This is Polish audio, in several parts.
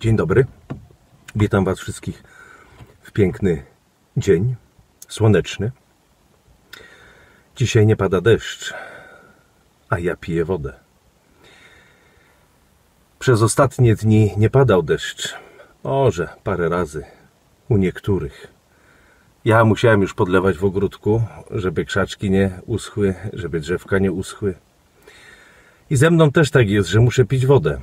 Dzień dobry, witam Was wszystkich w piękny dzień, słoneczny. Dzisiaj nie pada deszcz, a ja piję wodę. Przez ostatnie dni nie padał deszcz, może parę razy, u niektórych. Ja musiałem już podlewać w ogródku, żeby krzaczki nie uschły, żeby drzewka nie uschły. I ze mną też tak jest, że muszę pić wodę.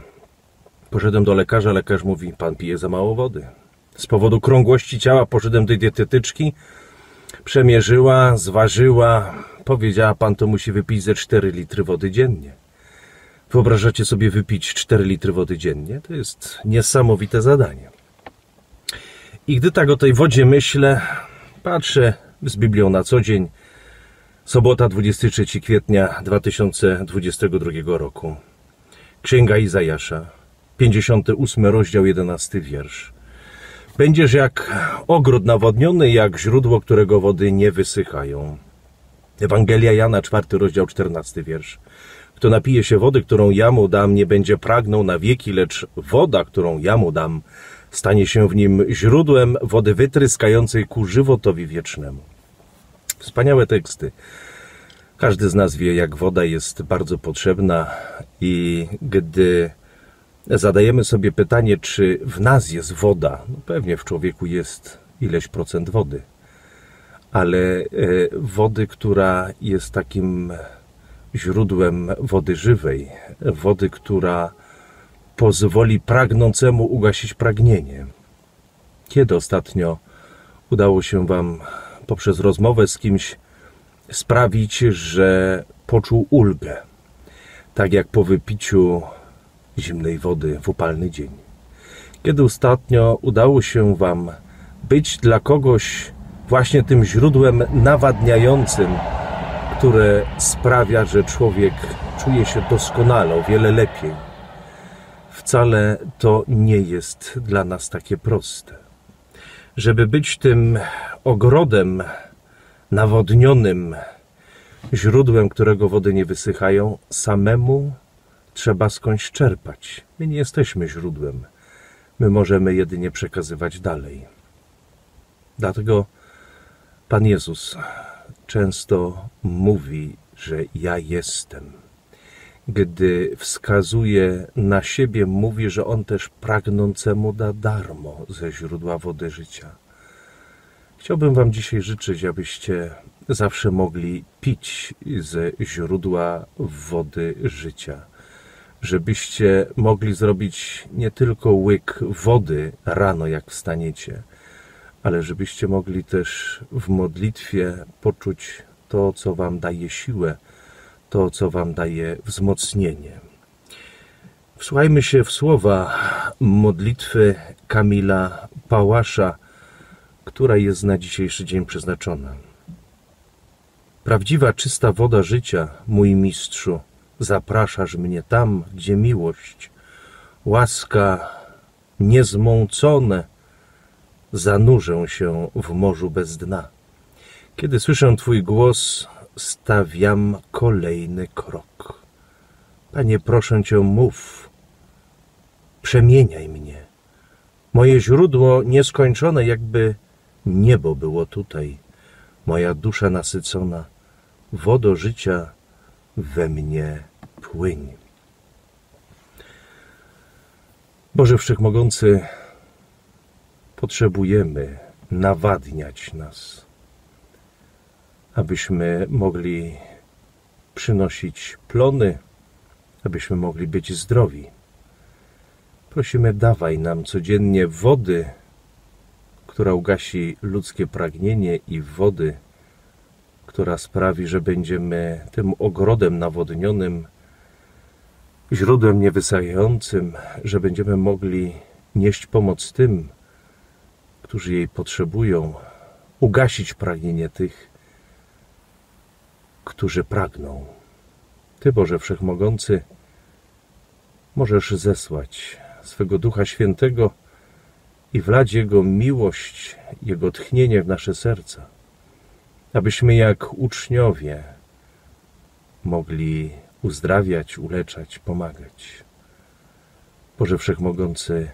Poszedłem do lekarza, lekarz mówi: pan pije za mało wody. Z powodu krągłości ciała poszedłem do dietetyczki, przemierzyła, zważyła, powiedziała: pan to musi wypić ze 4 litry wody dziennie. Wyobrażacie sobie wypić 4 litry wody dziennie? To jest niesamowite zadanie. I gdy tak o tej wodzie myślę, patrzę z Biblią na co dzień, sobota 23 kwietnia 2022 roku. Księga Izajasza, 58 rozdział, 11 wiersz. Będziesz jak ogród nawodniony, jak źródło, którego wody nie wysychają. Ewangelia Jana, 4 rozdział, 14 wiersz. Kto napije się wody, którą ja mu dam, nie będzie pragnął na wieki, lecz woda, którą ja mu dam, stanie się w nim źródłem wody wytryskającej ku żywotowi wiecznemu. Wspaniałe teksty. Każdy z nas wie, jak woda jest bardzo potrzebna, i gdy zadajemy sobie pytanie, czy w nas jest woda, no pewnie w człowieku jest ileś procent wody, ale wody, która jest takim źródłem wody żywej, wody, która pozwoli pragnącemu ugasić pragnienie. Kiedy ostatnio udało się Wam poprzez rozmowę z kimś sprawić, że poczuł ulgę, tak jak po wypiciu zimnej wody w upalny dzień? Kiedy ostatnio udało się Wam być dla kogoś właśnie tym źródłem nawadniającym, które sprawia, że człowiek czuje się doskonale, o wiele lepiej? Wcale to nie jest dla nas takie proste. Żeby być tym ogrodem nawodnionym, źródłem, którego wody nie wysychają, samemu trzeba skądś czerpać. My nie jesteśmy źródłem. My możemy jedynie przekazywać dalej. Dlatego Pan Jezus często mówi, że ja jestem. Gdy wskazuje na siebie, mówi, że On też pragnącemu da darmo ze źródła wody życia. Chciałbym Wam dzisiaj życzyć, abyście zawsze mogli pić ze źródła wody życia. Żebyście mogli zrobić nie tylko łyk wody rano, jak wstaniecie, ale żebyście mogli też w modlitwie poczuć to, co Wam daje siłę, to, co Wam daje wzmocnienie. Wsłuchajmy się w słowa modlitwy Kamila Pałasza, która jest na dzisiejszy dzień przeznaczona. Prawdziwa, czysta woda życia, mój mistrzu, zapraszasz mnie tam, gdzie miłość, łaska niezmącone, zanurzę się w morzu bez dna. Kiedy słyszę Twój głos, stawiam kolejny krok. Panie, proszę Cię, mów, przemieniaj mnie. Moje źródło nieskończone, jakby niebo było tutaj. Moja dusza nasycona, wodo życia we mnie płyń. Boże Wszechmogący, potrzebujemy nawadniać nas, abyśmy mogli przynosić plony, abyśmy mogli być zdrowi. Prosimy, dawaj nam codziennie wody, która ugasi ludzkie pragnienie, i wody, która sprawi, że będziemy tym ogrodem nawodnionym, źródłem niewysychającym, że będziemy mogli nieść pomoc tym, którzy jej potrzebują, ugasić pragnienie tych, którzy pragną. Ty, Boże Wszechmogący, możesz zesłać swego Ducha Świętego i wlać Jego miłość, Jego tchnienie w nasze serca, abyśmy jak uczniowie mogli uzdrawiać, uleczać, pomagać. Boże Wszechmogący,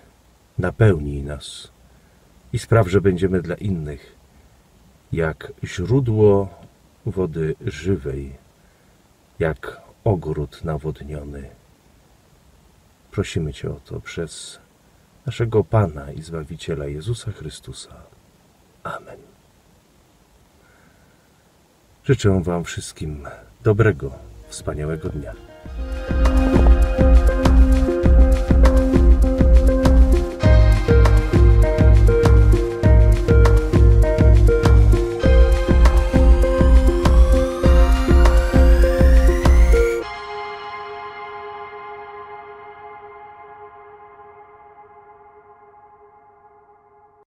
napełnij nas i spraw, że będziemy dla innych jak źródło wody żywej, jak ogród nawodniony. Prosimy Cię o to przez naszego Pana i Zbawiciela Jezusa Chrystusa. Amen. Życzę Wam wszystkim dobrego, wspaniałego dnia.